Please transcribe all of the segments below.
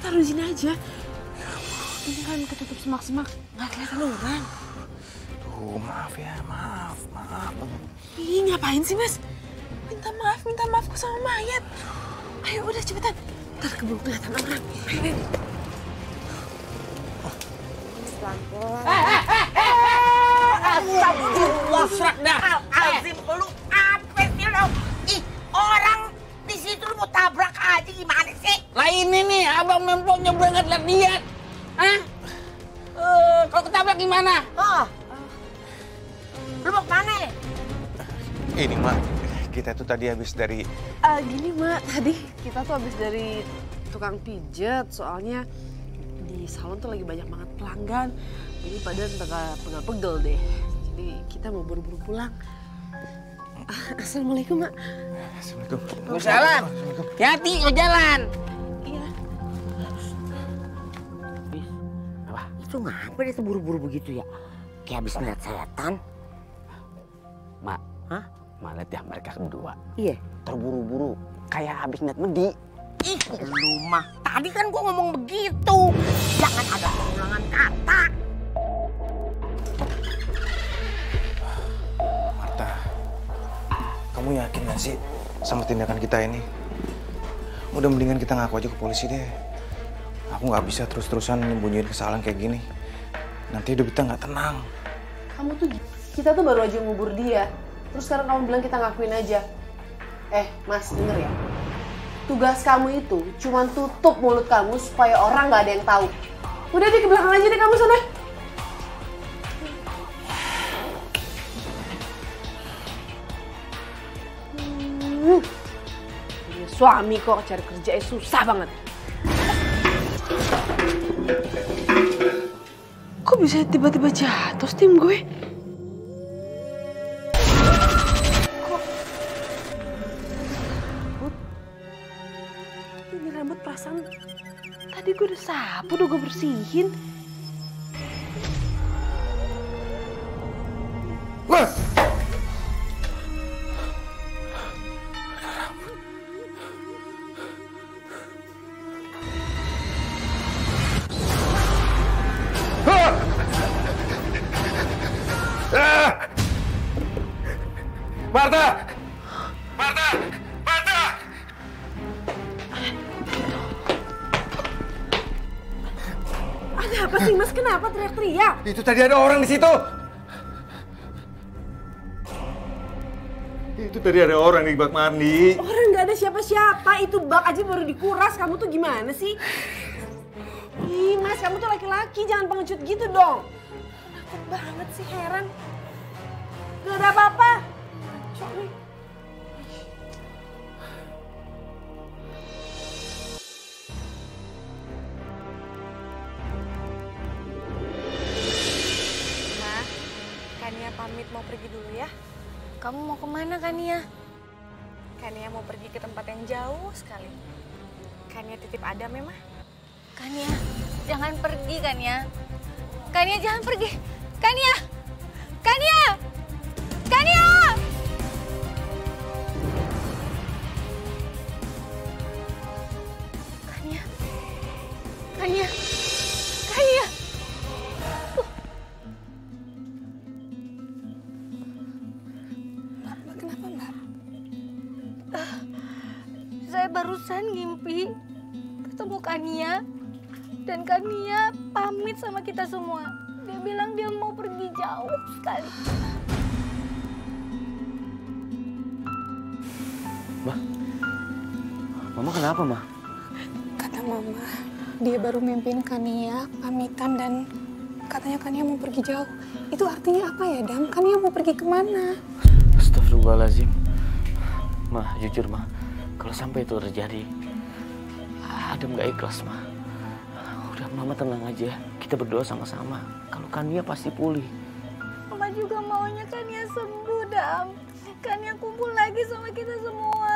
taruh di sini aja. Ini kan ketutup semak-semak, nggak kelihatan orang. Tuh, maaf ya, maaf. Ih, ngapain sih, Mas? Minta maafku sama mayat. Ayo, udah cepetan. Ntar keburu kelihatan orang. Ayo, pelan-pelan. Astagfirullahaladzim, lu apa sih lu? Ih, orang di situ lu mau tabrak aja gimana sih? Lah ini nih, abang mempunyai banget lihat. Hah? Kalau ketabrak gimana? Oh. Lu mau kemana? Ini, Mak. Kita tuh tadi habis dari... gini, Mak. Tadi kita tuh habis dari tukang pijet, soalnya... di salon tuh lagi banyak banget pelanggan, jadi pada pegel-pegel deh. Jadi kita mau buru-buru pulang. Assalamualaikum, Mak. Assalamualaikum. Waalaikumsalam. Hati-hati, mau jalan. Iya. Apa? Itu ngapa dia terburu-buru begitu ya? Kayak habis melihat setan. Mak, hah? Mak lihat ya mereka berdua. Iya. Terburu-buru, kayak habis melihat medi. Ih, lumah. Tadi kan gue ngomong begitu. Jangan ada pengulangan kata. Marta, kamu yakin gak sih sama tindakan kita ini? Udah mendingan kita ngaku aja ke polisi deh. Aku gak bisa terus-terusan nyembunyiin kesalahan kayak gini. Nanti hidup kita gak tenang. Kamu tuh, kita tuh baru aja ngubur dia. Terus sekarang kamu bilang kita ngakuin aja. Mas, denger ya. Tugas kamu itu cuma tutup mulut kamu supaya orang nggak ada yang tahu. Udah deh, ke belakang aja deh kamu sana. Suami kok cari kerja susah banget. Kok bisa tiba-tiba jatuh tim gue? Perasaan tadi gue udah sapu, udah gue bersihin. Mas! Marta! Apa sih, Mas? Kenapa teriak-teriak? Itu tadi ada orang di situ. Itu tadi ada orang di bak mandi. Orang nggak ada siapa-siapa. Itu bak aja baru dikuras. Kamu tuh gimana sih? Ih, Mas, kamu tuh laki-laki. Jangan pengecut gitu dong. Nakut banget sih, heran. Gak ada apa-apa. Pamit mau pergi dulu ya. Kamu mau kemana, Kania? Kania mau pergi ke tempat yang jauh sekali. Kania titip Adam ya, Ma? Kania, jangan pergi, Kania. Kania, jangan pergi. Kania! Kania! Kania! Kania! Kania! Kania! Barusan ngimpi ketemu Kania, dan Kania pamit sama kita semua. Dia bilang dia mau pergi jauh sekali. Ma, Mama kenapa, Ma? Kata Mama, dia baru mimpin Kania pamitan dan katanya Kania mau pergi jauh. Itu artinya apa ya, Dam? Kania mau pergi kemana? Astagfirullahaladzim. Ma, jujur, Ma. Kalau sampai itu terjadi, Adam gak ikhlas, Ma. Udah, Mama tenang aja. Kita berdoa sama-sama. Kalau Kania pasti pulih. Mama juga maunya Kania sembuh, Dam. Kania kumpul lagi sama kita semua.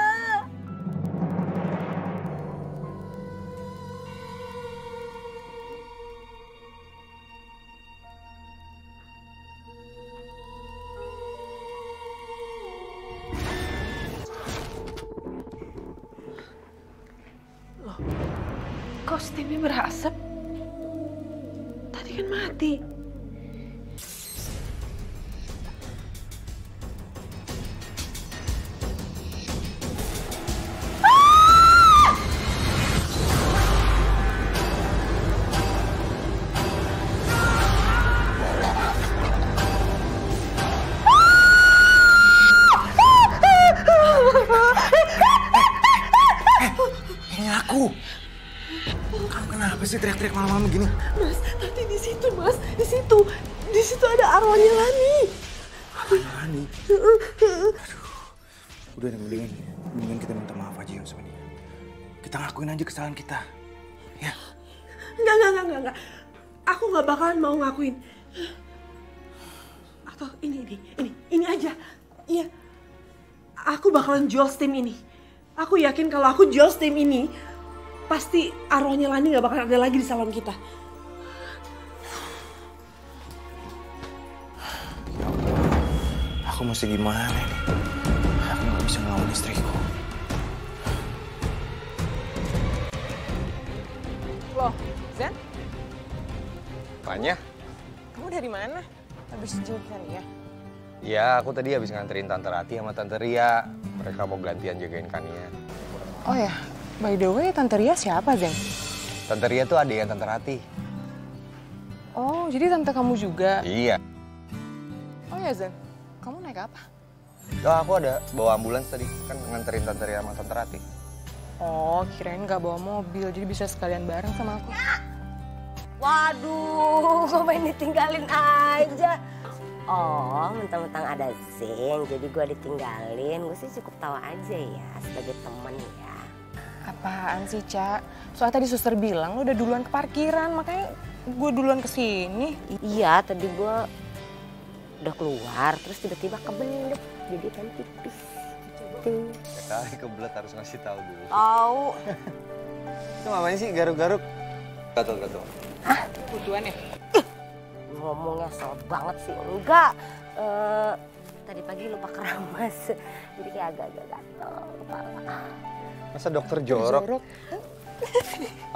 TV berasap? Tadi kan mati. Teriak-teriak malam-malam begini. Mas, tadi di situ, Mas. Di situ. Di situ ada arwahnya Lani. Arwahnya Lani? Aduh. Udah, mendingan kita minta maaf aja yuk sama dia. Kita ngakuin aja kesalahan kita. Ya? Enggak. Aku nggak bakalan mau ngakuin. Atau ini aja. Iya. Aku bakalan jual steam ini. Aku yakin kalau aku jual steam ini, pasti arwahnya Lani gak bakal ada lagi di salon kita. Ya Allah, aku mesti gimana nih? Aku gak bisa ngelawan istriku. Loh, Zen? Apanya? Kamu dari mana? Habis jemput ya? Iya, aku tadi habis nganterin Tante Rati sama Tante Ria. Mereka mau gantian jagain Kania. Oh ya? By the way, Tante Ria siapa, Zeng? Tante Ria tuh adiknya Tante Rati. Oh, jadi tante kamu juga? Iya. Oh ya, Zeng. Kamu naik apa? Oh, aku ada bawa ambulans tadi. Kan nganterin Tante Ria sama Tante Rati. Oh, kirain nggak bawa mobil. Jadi bisa sekalian bareng sama aku. Waduh, gue main ditinggalin aja. Oh, mentang-mentang ada Zeng, jadi gue ditinggalin. Gue sih cukup tawa aja ya, sebagai temen ya. Apaan sih, Ca? Soalnya tadi suster bilang lo udah duluan ke parkiran, makanya gue duluan ke sini. Iya, tadi gue udah keluar, terus tiba-tiba kebelet, jadi kan tipis. Sekali kebelet harus ngasih tahu dulu. Tahu. Itu mamanya sih garuk-garuk. Gatel-gatel. Hah? Kebutuhan ya? Ngomongnya soal banget sih, enggak. Tadi pagi lupa keramas, jadi kayak agak-agak gatel kepala. Masa dokter jorok?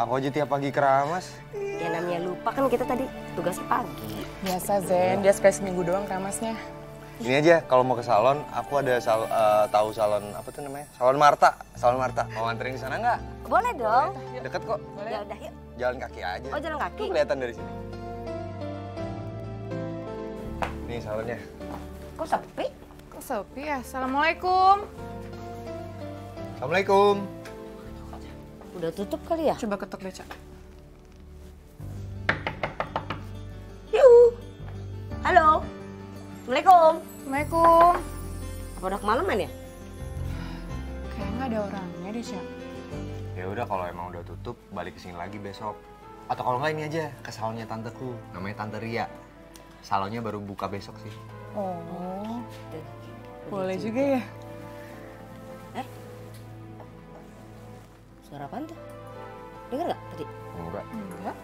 Aku aja tiap pagi keramas. Ya namanya lupa, kan kita tadi tugasnya pagi. Biasa Zen, dia sekali seminggu doang keramasnya. Ini aja, kalau mau ke salon, aku ada tahu salon apa tuh namanya? Salon Marta. Salon Marta. Mau nganterin ke sana nggak? Boleh dong. Boleh. Deket kok. Boleh. Ya udah, yuk. Jalan kaki aja. Oh, jalan kaki. Tuh kelihatan dari sini. Nih salonnya. Kok sepi? Kok sepi ya? Assalamualaikum. Assalamualaikum. Udah tutup kali ya? Coba ketok deh, Cak. Yuh. Halo. Assalamualaikum. Waalaikumsalam. Apa udah kemalaman ya? Kayaknya nggak ada orangnya deh, Cak. Ya udah, kalau emang udah tutup, balik ke sini lagi besok. Atau kalau nggak ini aja, ke salonnya tanteku. Namanya Tante Ria. Salonnya baru buka besok sih. Oh. Boleh juga ya? Suara apaan tuh? Dengar nggak tadi? Enggak. Enggak.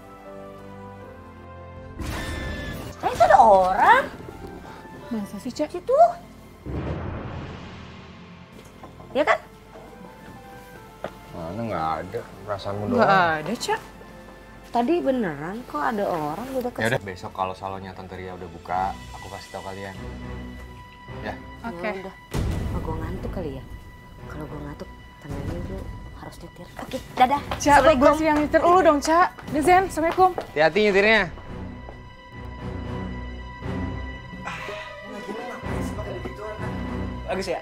Nah, itu ada orang. Masa sih, Cak? Situ. Ya kan? Mana nggak ada. Perasaanmu doang. Nggak ada, Cak. Tadi beneran kok ada orang udah kesini. Yaudah, besok kalau salonnya Tante Ria udah buka, aku kasih tahu kalian. Ya? Oke. Okay. Udah. Kalau gue ngantuk kali ya? Kalau gue ngantuk, tangannya dulu. Harus nyetir. Oke, dadah. Cak, gue sih yang nyetir dulu dong, Cak. Zen, Assalamualaikum. Hati-hati nyetirnya. Bagus ya?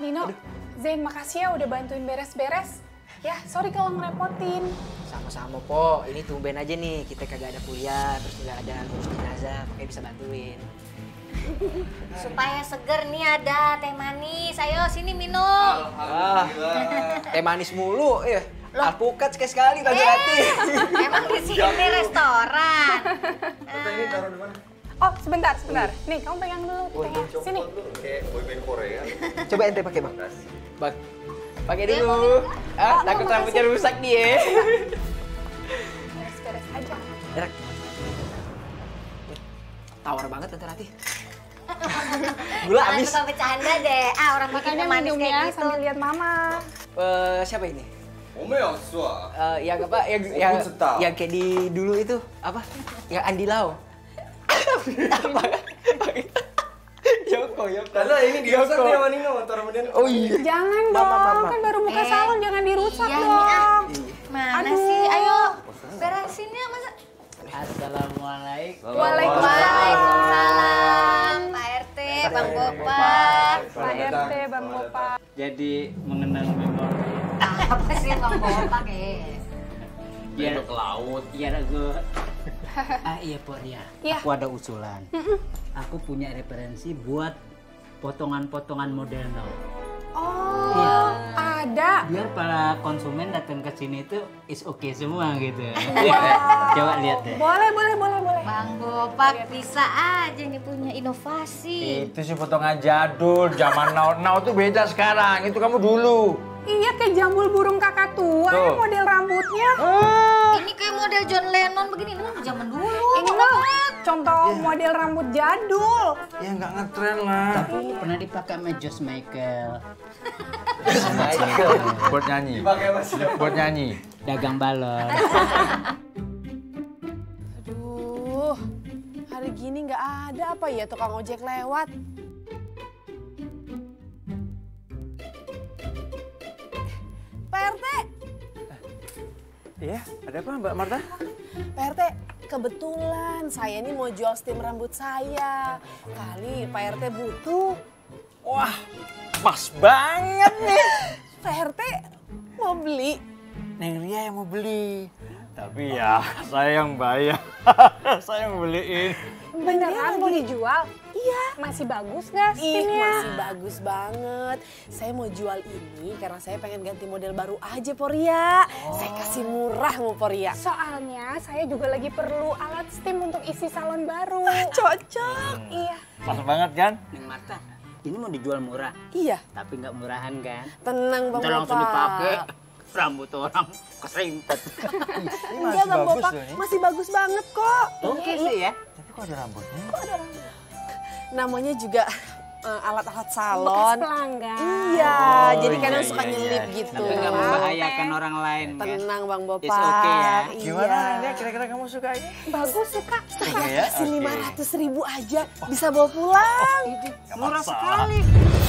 Nino, Zen, makasih ya udah bantuin beres-beres. Ya, sorry kalau ngerepotin. Sama-sama, Po. Ini tumben aja nih, kita kagak ada kuliah, terus nggak ada ngurus jenazah, makanya bisa bantuin. Supaya seger nih ada teh manis, ayo sini minum. Alhamdulillah. Teh manis mulu, ya. Alpukat sekali-sekali tadi hati. Emang di sini restoran. Ini taruh di mana? Oh, sebentar. Nih, kamu pegang dulu. Sini. Kayak boyband Korea. Coba ente pakai, Bang. Bang. Pakai dulu. Ah, takut rambutnya rusak dia. Beres-beres aja. Enak. Tawar banget Tante Rati. Gula habis. Suka bercanda deh. Ah, orang makannya manis kayak gitu. Sambil lihat Mama. Siapa ini? Yang apa? Yang kayak di dulu itu apa? Yang Andi Lau. Apa? Yoko. Lalu ini dirusak nih sama Nino, motor kemudian. Oh iya. Jangan dong, kan baru buka salon, jangan dirusak dong. Mana sih? Ayo beresinnya masa. Assalamualaikum. Waalaikumsalam. Pak RT, Bang Bopak. Pak RT, Bang Bopak. Jadi mengenang memori. Apa sih Bang Bopak ya? Biar ke laut. Iya gue. Ah iya Poria, ya. Aku ada usulan. Aku punya referensi buat potongan-potongan model. Oh, ya. Ada. Biar para konsumen datang ke sini itu is okay semua gitu. Coba lihat deh. Boleh. Bang Bopak bisa aja nih punya inovasi. Itu sih potongan jadul, zaman now tuh beda sekarang. Itu kamu dulu. Iya kayak jambul burung kakak tua ya model rambutnya. Ini kayak model John Lennon begini, emang zaman dulu. Ini contoh model rambut jadul. Ya nggak ngetren lah. Tapi pernah dipakai sama George Michael. Buat nyanyi. Dipakai masih. Buat nyanyi. Dagang balon. Aduh, hari gini nggak ada apa ya tukang ojek lewat. Iya, ada apa Mbak Marta? Pak RT, kebetulan saya ini mau jual steam rambut saya. Kali Pak RT butuh. Wah, pas banget nih. Pak RT mau beli. Neng Ria yang mau beli. Tapi ya, saya yang bayar. Saya yang beliin. Beneran mau dijual? Iya. Masih bagus nggak steamnya? Masih bagus banget. Saya mau jual ini karena saya pengen ganti model baru aja, Poria. Saya kasih murah mau Poria. Soalnya saya juga lagi perlu alat steam untuk isi salon baru. Cocok. Iya. Pas banget kan? Neng Marta, ini mau dijual murah? Iya. Tapi nggak murahan kan? Tenang Bang Bopak. Kita langsung dipakai. Rambut orang keserimpet. Iya Bang Bopak, masih bagus banget kok. Oke sih ya. Tapi kok ada rambutnya? Kok ada rambut? Namanya juga alat-alat salon. Pelanggan. Iya, jadi kadang suka nyelip gitu. Tapi nggak membahayakan orang lain. Tenang Bang Bopak. It's okay ya. Gimana Nanda, kira-kira kamu suka ini? Bagus, suka. Kasih 500 ribu aja, bisa bawa pulang. Murah sekali.